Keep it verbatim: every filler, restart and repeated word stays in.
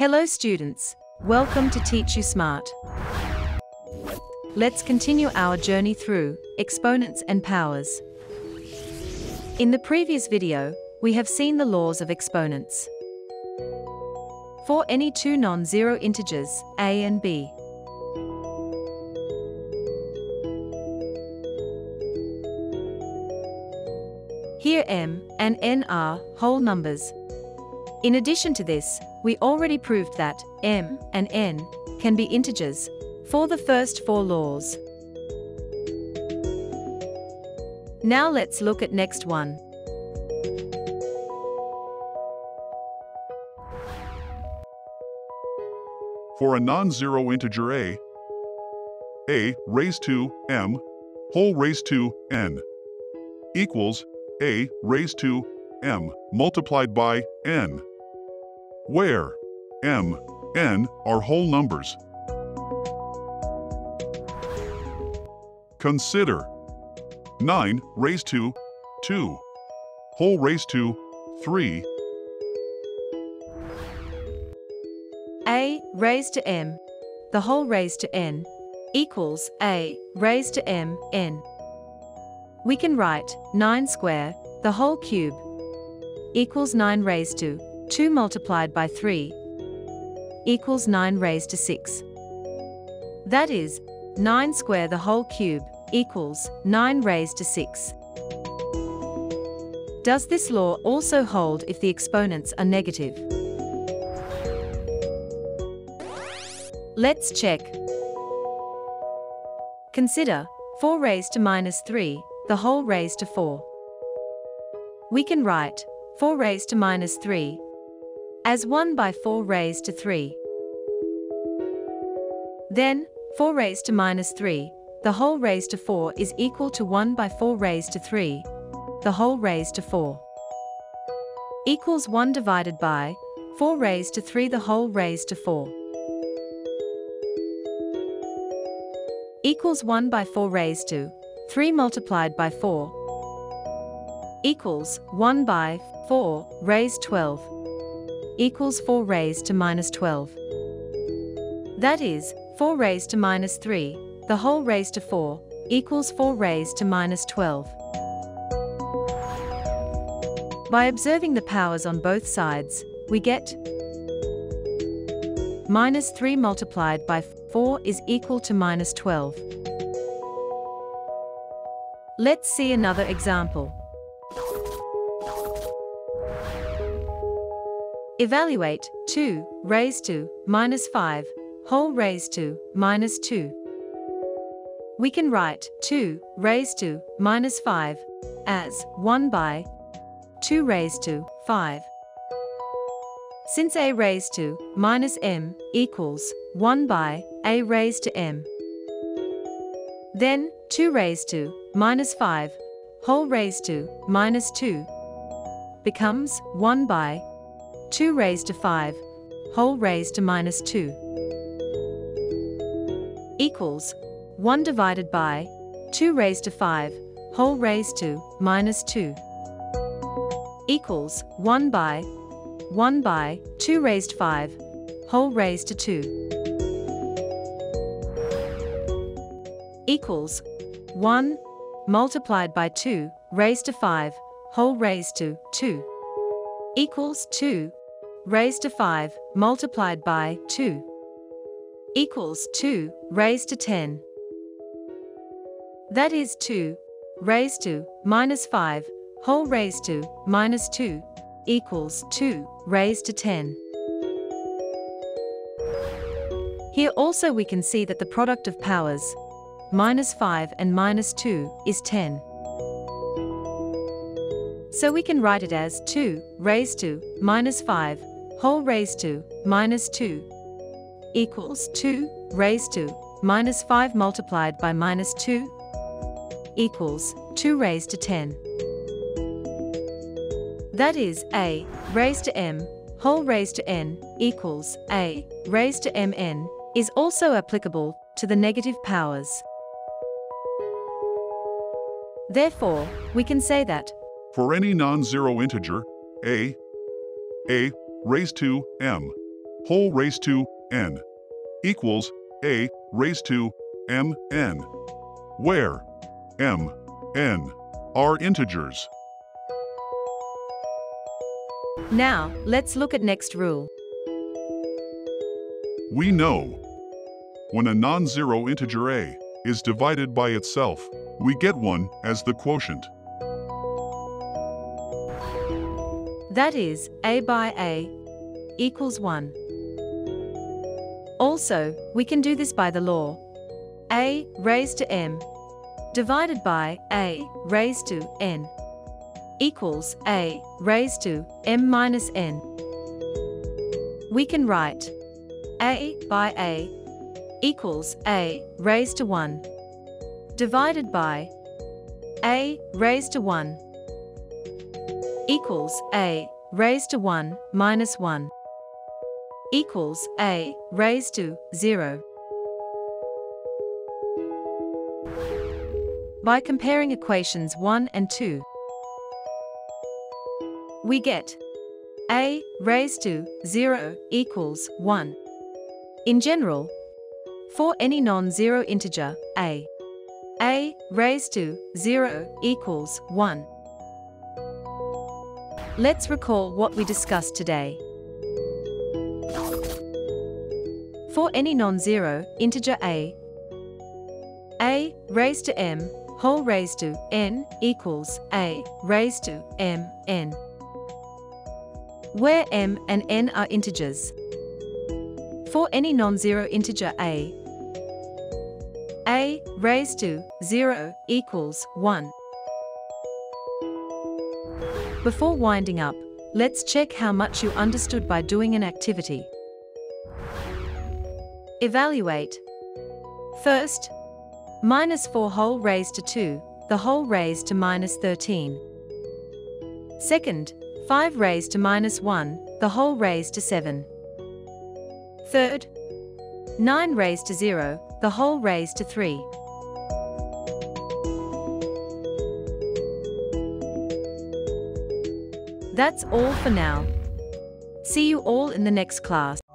Hello students, welcome to Teachyousmart. Let's continue our journey through exponents and powers. In the previous video, we have seen the laws of exponents. For any two non-zero integers, a and b, here m and n are whole numbers. In addition to this, we already proved that m and n can be integers for the first four laws. Now let's look at next one. For a non-zero integer a, a raised to m whole raised to n equals a raised to m multiplied by n, where m, n are whole numbers. Consider nine raised to two whole raised to three. A raised to m, the whole raised to n, equals a raised to m, n. We can write nine square, the whole cube, equals nine raised to two multiplied by three, equals nine raised to six. That is, nine square the whole cube equals nine raised to six. Does this law also hold if the exponents are negative? Let's check. Consider four raised to minus three, the whole raised to four. We can write four raised to minus three as one by four raised to three. Then, four raised to minus three, the whole raised to four is equal to one by four raised to three, the whole raised to four, equals one divided by four raised to three, the whole raised to four, equals one by four raised to three multiplied by four, equals one by four raised twelve, equals four raised to minus twelve. That is, four raised to minus three, the whole raised to four, equals four raised to minus twelve. By observing the powers on both sides, we get minus three multiplied by four is equal to minus twelve. Let's see another example. Evaluate two raised to minus five whole raised to minus two. We can write two raised to minus five as one by two raised to five. Since a raised to minus m equals one by a raised to m, then two raised to minus five whole raised to minus two becomes one by two raised to five whole raised to minus two equals one divided by two raised to five whole raised to minus two equals one by one by two raised five whole raised to two equals one multiplied by two raised to five whole raised to two equals two raised to five multiplied by two equals two raised to ten. That is two raised to minus five whole raised to minus two equals two raised to ten. Here also we can see that the product of powers minus five and minus two is ten. So we can write it as two raised to minus five whole raised to minus two equals two raised to minus five multiplied by minus two equals two raised to ten. That is, a raised to m whole raised to n equals a raised to mn is also applicable to the negative powers. Therefore, we can say that for any non-zero integer a, a raised to m whole raised to n equals a raised to m n, where m, n are integers. Now, let's look at next rule. We know when a non-zero integer a is divided by itself, we get one as the quotient. That is, a by a equals one. Also, we can do this by the law. A raised to m divided by a raised to n equals a raised to m minus n. We can write a by a equals a raised to one divided by a raised to one equals a raised to one minus one equals a raised to zero. By comparing equations one and two, we get a raised to zero equals one. In general, for any non-zero integer a, a raised to zero equals one. Let's recall what we discussed today. For any non-zero integer a, a raised to m whole raised to n equals a raised to m n, where m and n are integers. For any non-zero integer a, a raised to zero equals one. Before winding up, let's check how much you understood by doing an activity. Evaluate. First, minus four whole raised to two, the whole raised to minus thirteen. Second, five raised to minus one, the whole raised to seven. Third, nine raised to zero, the whole raised to three. That's all for now. See you all in the next class.